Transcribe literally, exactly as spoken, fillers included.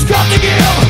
It's got to give.